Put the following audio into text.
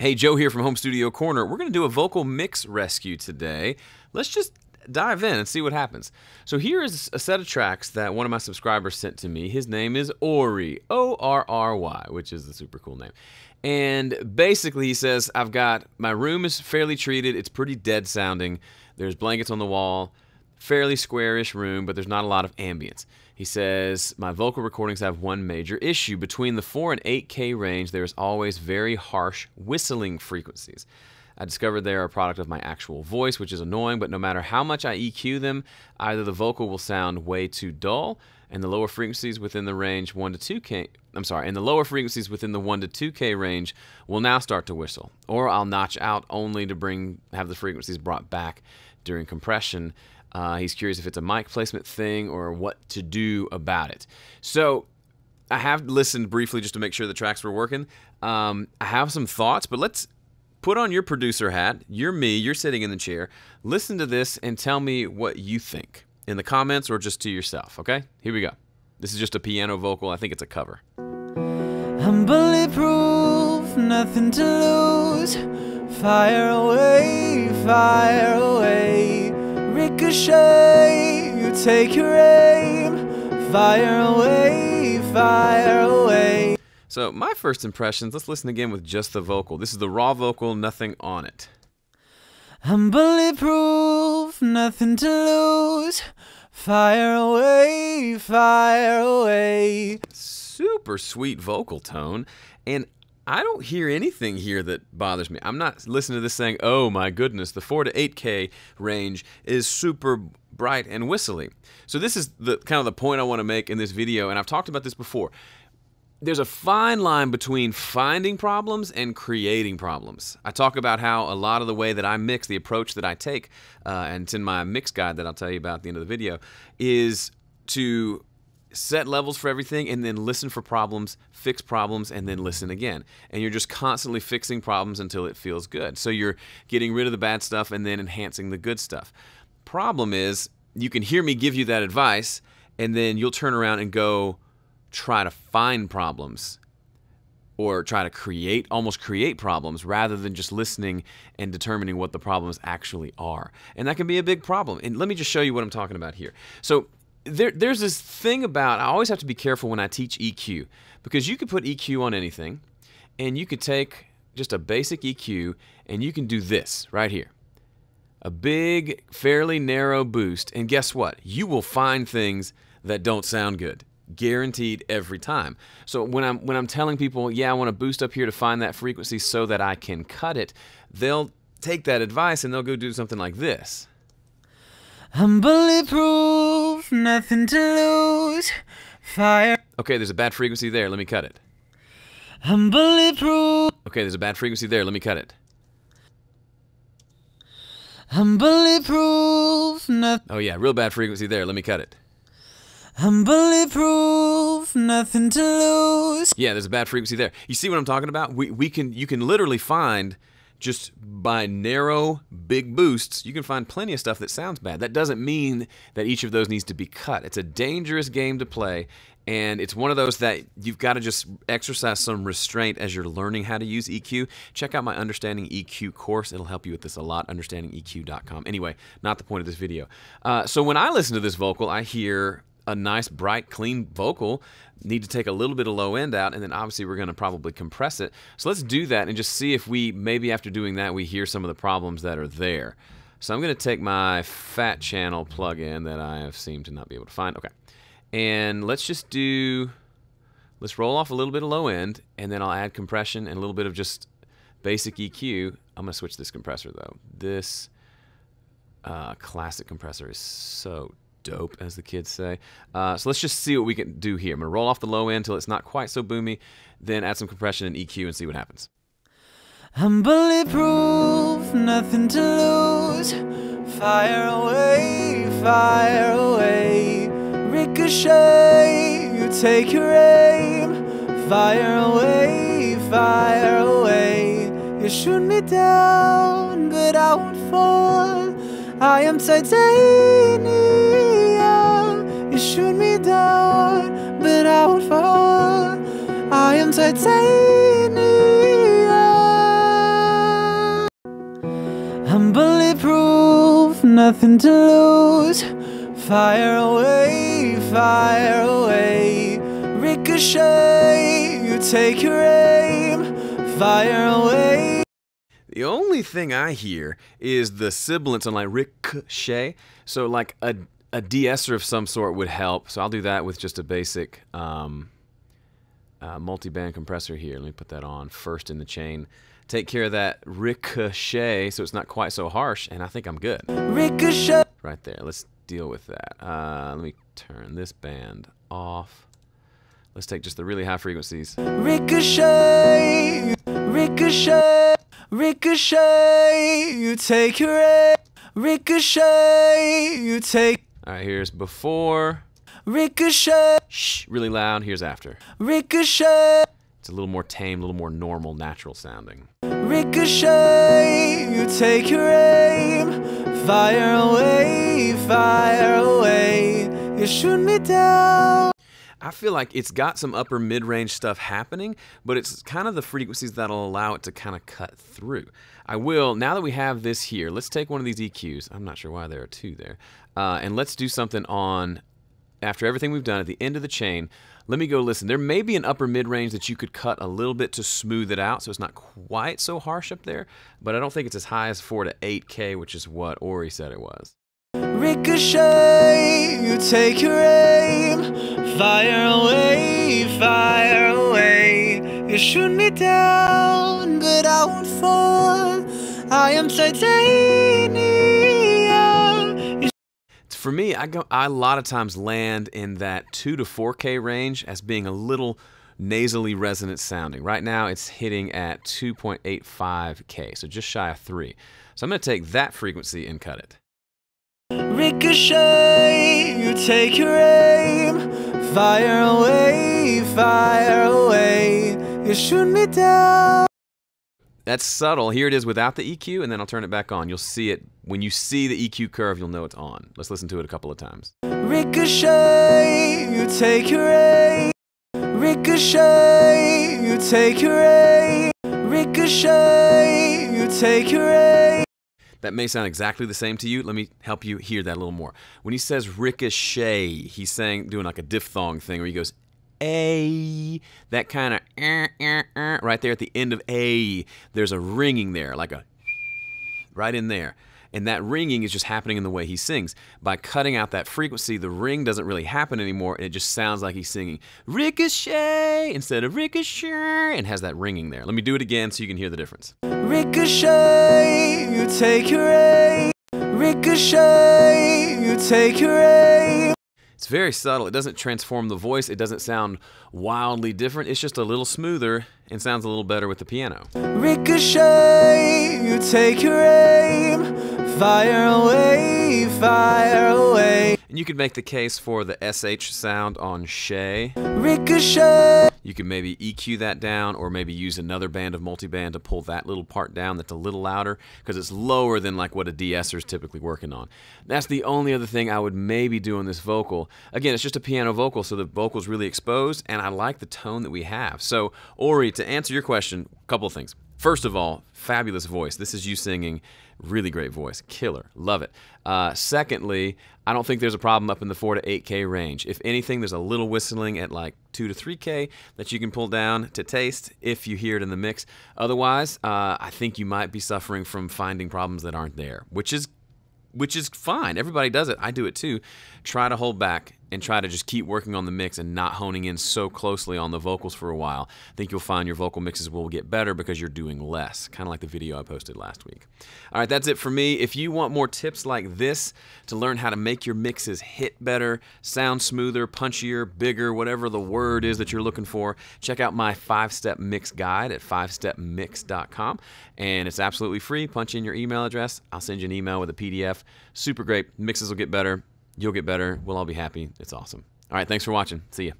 Hey, Joe here from Home Studio Corner. We're gonna do a vocal mix rescue today. Let's just dive in and see what happens. So here is a set of tracks that one of my subscribers sent to me. His name is Ori, O-R-R-Y, which is a super cool name. And basically he says, I've got, my room is fairly treated, it's pretty dead sounding. There's blankets on the wall, fairly squarish room, but there's not a lot of ambience. He says, my vocal recordings have one major issue. Between the 4 and 8K range, there's always very harsh whistling frequencies. I discovered they are a product of my actual voice, which is annoying, but no matter how much I EQ them, either the vocal will sound way too dull, and the lower frequencies within the range 1 to 2K range will now start to whistle, or I'll notch out only to have the frequencies brought back during compression. He's curious if it's a mic placement thing or what to do about it. So I have listened briefly just to make sure the tracks were working. I have some thoughts, but let's put on your producer hat. You're me, you're sitting in the chair. Listen to this and tell me what you think in the comments or just to yourself, okay? Here we go. This is just a piano vocal. I think it's a cover. I'm bulletproof, nothing to lose. Fire away, fire away. Ricochet, you take your aim, fire away, fire away. So my first impressions, let's listen again with just the vocal. This is the raw vocal, nothing on it. I'm bulletproof, nothing to lose, fire away, fire away. Super sweet vocal tone, and I don't hear anything here that bothers me. I'm not listening to this saying, oh my goodness, the 4 to 8K range is super bright and whistly. So this is the kind of the point I want to make in this video, and I've talked about this before. There's a fine line between finding problems and creating problems. I talk about how a lot of the way that I mix, the approach that I take, and it's in my mix guide that I'll tell you about at the end of the video, is to set levels for everything and then listen for problems, fix problems, and then listen again. And you're just constantly fixing problems until it feels good. So you're getting rid of the bad stuff and then enhancing the good stuff. Problem is, you can hear me give you that advice and then you'll turn around and go try to find problems or try to almost create problems rather than just listening and determining what the problems actually are. And that can be a big problem. And let me just show you what I'm talking about here. So there's this thing about, I always have to be careful when I teach EQ, because you could put EQ on anything, and you could take just a basic EQ, and you can do this right here. A big, fairly narrow boost, and guess what? You will find things that don't sound good. Guaranteed every time. So when I'm telling people, yeah, I want to boost up here to find that frequency so that I can cut it, they'll take that advice and they'll go do something like this. I'm bulletproof, nothing to lose, fire. Okay, there's a bad frequency there, let me cut it. I'm bulletproof. Okay, there's a bad frequency there, let me cut it. I'm bulletproof, nothing. Oh yeah, real bad frequency there, let me cut it. I'm bulletproof, nothing to lose. Yeah, there's a bad frequency there. You see what I'm talking about? You can literally find, just by narrow, big boosts, you can find plenty of stuff that sounds bad. That doesn't mean that each of those needs to be cut. It's a dangerous game to play, and it's one of those that you've got to just exercise some restraint as you're learning how to use EQ. Check out my Understanding EQ course. It'll help you with this a lot, understandingeq.com. Anyway, not the point of this video. So when I listen to this vocal, I hear a nice, bright, clean vocal. Need to take a little bit of low end out, and then obviously we're gonna probably compress it. So let's do that and just see if we, maybe after doing that, we hear some of the problems that are there. So I'm gonna take my fat channel plugin that I have seemed to not be able to find, okay. And let's just do, let's roll off a little bit of low end, and then I'll add compression and a little bit of just basic EQ. I'm gonna switch this compressor though. This classic compressor is so dope, as the kids say. So let's just see what we can do here. I'm gonna roll off the low end till it's not quite so boomy, then add some compression and EQ and see what happens. I'm bulletproof, nothing to lose. Fire away, fire away. Ricochet, you take your aim. Fire away, fire away. You shoot me down, but I won't fall. I am titanium. Shoot me down, but I won't fall. I am titanium. I'm bulletproof, nothing to lose. Fire away, ricochet, you take your aim. Fire away. The only thing I hear is the sibilance on like ricochet, so like a de-esser of some sort would help. So I'll do that with just a basic multi-band compressor here. Let me put that on first in the chain. Take care of that ricochet so it's not quite so harsh, and I think I'm good. Ricochet. Right there, let's deal with that. Let me turn this band off. Let's take just the really high frequencies. Ricochet, ricochet, ricochet, you take your aim. Ricochet, you take. All right, here's before. Ricochet. Shh, really loud. Here's after. Ricochet. It's a little more tame, a little more normal, natural sounding. Ricochet, you take your aim. Fire away, you shoot me down. I feel like it's got some upper mid-range stuff happening, but it's kind of the frequencies that'll allow it to kind of cut through. I will, now that we have this here, let's take one of these EQs. I'm not sure why there are two there. And let's do something on, after everything we've done, at the end of the chain, let me go listen. There may be an upper mid-range that you could cut a little bit to smooth it out, so it's not quite so harsh up there, but I don't think it's as high as 4 to 8K, which is what Ori said it was. Ricochet, you take your aim. Fire away, you shoot me down, but I won't fall. I am titanium. For me, I a lot of times land in that 2 to 4K range as being a little nasally resonant sounding. Right now, it's hitting at 2.85K, so just shy of 3. So I'm going to take that frequency and cut it. Ricochet, you take your aim. Fire away, you shoot me down. That's subtle. Here it is without the EQ, and then I'll turn it back on. You'll see it. When you see the EQ curve, you'll know it's on. Let's listen to it a couple of times. Ricochet, you take your aim. Ricochet, you take your aim. Ricochet, you take your aim. That may sound exactly the same to you. Let me help you hear that a little more. When he says ricochet, he's saying, doing like a diphthong thing where he goes, a, that kind of, right there at the end of a, there's a ringing there, like a, right in there. And that ringing is just happening in the way he sings. By cutting out that frequency, the ring doesn't really happen anymore, and it just sounds like he's singing ricochet instead of ricochet, and has that ringing there. Let me do it again so you can hear the difference. Ricochet, you take your aim. Ricochet, you take your aim. It's very subtle. It doesn't transform the voice. It doesn't sound wildly different. It's just a little smoother and sounds a little better with the piano. Ricochet, you take your aim. Fire away. And you could make the case for the SH sound on shay. Ricochet. You could maybe EQ that down, or maybe use another band of multiband to pull that little part down that's a little louder, because it's lower than like what a de-esser is typically working on. That's the only other thing I would maybe do on this vocal. Again, it's just a piano vocal, so the vocal's really exposed, and I like the tone that we have. So, Ori, to answer your question, a couple of things. First of all, fabulous voice. This is you singing, really great voice, killer, love it. Secondly, I don't think there's a problem up in the 4 to 8K range. If anything, there's a little whistling at like 2 to 3K that you can pull down to taste if you hear it in the mix. Otherwise, I think you might be suffering from finding problems that aren't there, which is fine. Everybody does it. I do it too. Try to hold back and try to just keep working on the mix and not honing in so closely on the vocals for a while. I think you'll find your vocal mixes will get better because you're doing less, kind of like the video I posted last week. All right, that's it for me. If you want more tips like this to learn how to make your mixes hit better, sound smoother, punchier, bigger, whatever the word is that you're looking for, check out my 5-step mix guide at 5stepmix.com, and it's absolutely free. Punch in your email address. I'll send you an email with a PDF. Super great. Mixes will get better. You'll get better. We'll all be happy. It's awesome. All right, thanks for watching. See ya.